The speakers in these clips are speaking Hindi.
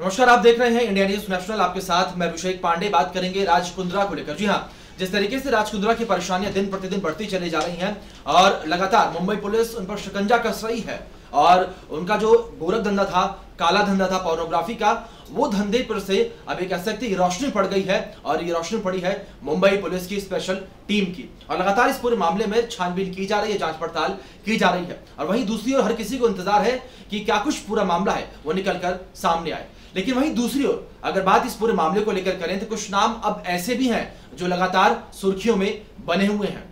नमस्कार, आप देख रहे हैं इंडिया न्यूज नेशनल। आपके साथ मैं अभिषेक पांडे। बात करेंगे राजकुंद्रा को लेकर। जी हाँ, जिस तरीके से राजकुंद्रा की परेशानियां दिन प्रतिदिन बढ़ती चली जा रही हैं और लगातार मुंबई पुलिस उन पर शिकंजा कस रही है और उनका जो गोरख धंधा था, काला धंधा था पोर्नोग्राफी का, वो धंधे पर से अब एक ऐसी की रोशनी पड़ गई है और ये रोशनी पड़ी है मुंबई पुलिस की स्पेशल टीम की और लगातार इस पूरे मामले में छानबीन की जा रही है, जांच पड़ताल की जा रही है। और वहीं दूसरी ओर हर किसी को इंतजार है कि क्या कुछ पूरा मामला है वो निकल कर सामने आए। लेकिन वहीं दूसरी ओर अगर बात इस पूरे मामले को लेकर करें तो कुछ नाम अब ऐसे भी हैं जो लगातार सुर्खियों में बने हुए हैं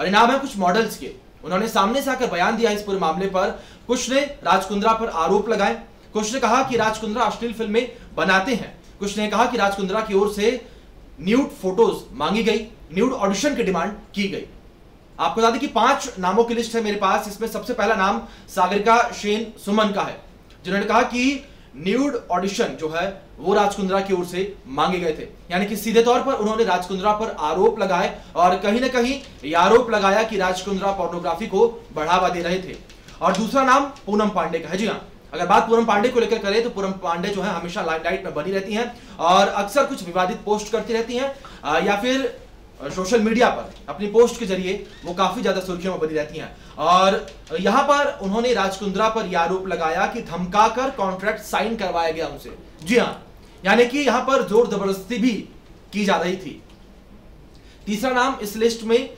और नाम है कुछ मॉडल्स के। उन्होंने सामने से आकर बयान दिया इस पूरे मामले पर। कुछ ने राजकुंद्रा पर आरोप लगाए, कुछ ने कहा कि राजकुंद्रा अश्लील फिल्में बनाते हैं, कुछ ने कहा कि राजकुंद्रा की ओर से न्यूड फोटोज मांगी गई, न्यूड ऑडिशन की डिमांड की गई। आपको बता दें कि 5 नामों की लिस्ट है मेरे पास। इसमें सबसे पहला नाम सागरिका शोना सुमन का है, जिन्होंने कहा कि न्यूड ऑडिशन जो है वो राजकुंद्रा की ओर से मांगे गए थे। यानी कि सीधे तौर पर उन्होंने राजकुंद्रा पर आरोप लगाए और कहीं ना कहीं ये आरोप लगाया कि राजकुंद्रा पोर्नोग्राफी को बढ़ावा दे रहे थे। और दूसरा नाम पूनम पांडे का है। जी हाँ, अगर बात पूनम पांडे को लेकर करें तो पूनम पांडे जो है हमेशा लाइमलाइट में बनी रहती हैं और अक्सर कुछ विवादित पोस्ट करती रहती हैं या फिर सोशल मीडिया पर अपनी पोस्ट के जरिए वो काफी ज्यादा सुर्खियों में बनी रहती हैं। और यहाँ पर उन्होंने राजकुंद्रा पर यह आरोप लगाया कि धमकाकर कॉन्ट्रैक्ट साइन करवाया गया उनसे। जी हाँ, यानी कि यहाँ पर जोर जबरदस्ती भी की जा रही थी। तीसरा नाम इस लिस्ट में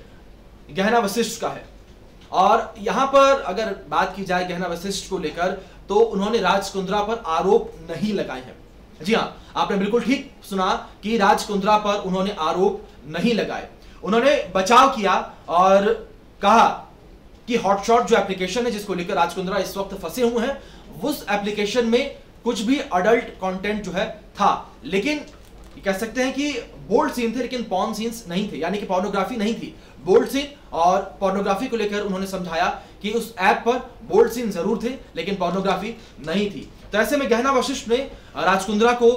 गहरा वशिष्ठ का है और यहाँ पर अगर बात की जाए गहरा वशिष्ठ को लेकर तो उन्होंने राजकुंद्रा पर आरोप नहीं लगाए हैं। जी हाँ, आपने बिल्कुल ठीक सुना कि राजकुंद्रा पर उन्होंने आरोप नहीं लगाए। उन्होंने बचाव किया और कहा कि हॉटशॉट जो एप्लीकेशन है जिसको लेकर राजकुंद्रा इस वक्त फंसे हुए हैं, उस एप्लीकेशन में कुछ भी अडल्ट कंटेंट जो है था, लेकिन कह सकते हैं कि बोल्ड सीन थे लेकिन पॉर्न सीन्स नहीं थे, यानी कि पोर्नोग्राफी नहीं थी। बोल्ड सीन और पोर्नोग्राफी को लेकर उन्होंने समझाया कि उस ऐप पर बोल्ड सीन जरूर थे लेकिन पोर्नोग्राफी नहीं थी। तो ऐसे में गहना वशिष्ठ ने राजकुंद्रा को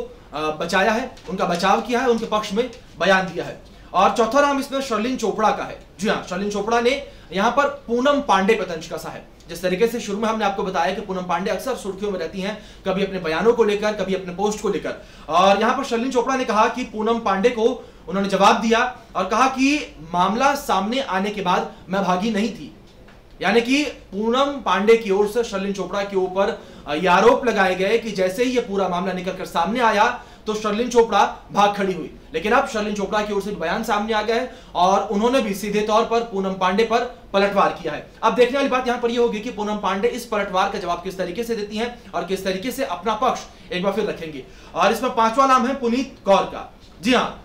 बचाया है, उनका बचाव किया है, उनके पक्ष में बयान दिया है। और चौथा नाम इसमें शर्लिन चोपड़ा का है। जी हाँ, शर्लिन चोपड़ा ने यहाँ पर पूनम पांडे पर तंज कसा है। जिस तरीके से शुरू में हमने आपको बताया कि पूनम पांडे अक्सर सुर्खियों में रहती हैं, कभी अपने बयानों को लेकर, कभी अपने पोस्ट को लेकर। और यहाँ पर शर्लिन चोपड़ा ने कहा कि पूनम पांडे को उन्होंने जवाब दिया और कहा कि मामला सामने आने के बाद मैं भागी नहीं थी। यानी कि पूनम पांडे की ओर से शर्लिन चोपड़ा के ऊपर ये आरोप लगाए गए कि जैसे ही ये पूरा मामला निकलकर सामने आया तो शर्लिन चोपड़ा भाग खड़ी हुई। लेकिन अब शर्लिन चोपड़ा की ओर से बयान सामने आ गया है और उन्होंने भी सीधे तौर पर पूनम पांडे पर पलटवार किया है। अब देखने वाली बात यहां पर यह होगी कि पूनम पांडे इस पलटवार का जवाब किस तरीके से देती हैं और किस तरीके से अपना पक्ष एक बार फिर रखेंगे। और इसमें पांचवा नाम है पुनीत कौर का। जी हाँ,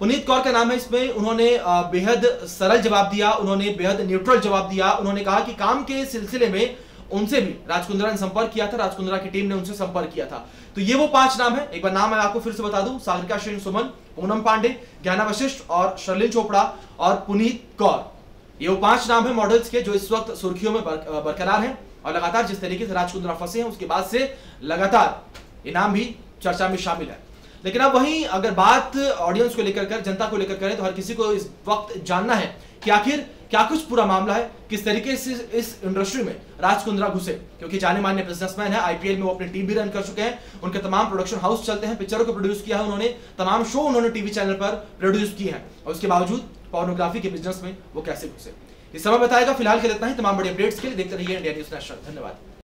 पुनीत कौर का नाम है इसमें। उन्होंने बेहद सरल जवाब दिया, उन्होंने बेहद न्यूट्रल जवाब दिया। उन्होंने कहा कि काम के सिलसिले में उनसे भी राजकुंद्रा ने संपर्क किया था, राजकुंद्रा की टीम ने उनसे संपर्क किया था। तो ये वो 5 नाम है। एक बार नाम मैं आपको फिर से बता दूं, सागरिका शोना सुमन, पूनम पांडे, ज्ञाना वशिष्ठ और शर्लिन चोपड़ा और पुनीत कौर। ये वो 5 नाम है मॉडल्स के जो इस वक्त सुर्खियों में बरकरार हैं। और लगातार जिस तरीके से राजकुंद्रा फंसे हैं उसके बाद से लगातार इनाम भी चर्चा में शामिल है। लेकिन अब वहीं अगर बात ऑडियंस को लेकर जनता को लेकर करें तो हर किसी को इस वक्त जानना है कि आखिर क्या कुछ पूरा मामला है, किस तरीके से इस इंडस्ट्री में राजकुंद्रा घुसे, क्योंकि जाने माने बिजनेसमैन है। आईपीएल में वो अपनी टीम भी रन कर चुके हैं, उनके तमाम प्रोडक्शन हाउस चलते हैं, पिक्चरों को प्रोड्यूस किया है उन्होंने, तमाम शो उन्होंने टीवी चैनल पर प्रोड्यूस किए हैं और उसके बावजूद पोर्नोग्राफी के बिजनेस में वो कैसे घुसे, ये समय बताएगा। फिलहाल के लिए इतना ही। तमाम बड़ी अपडेट्स के लिए देखते रहिए इंडिया न्यूज नेशनल। धन्यवाद।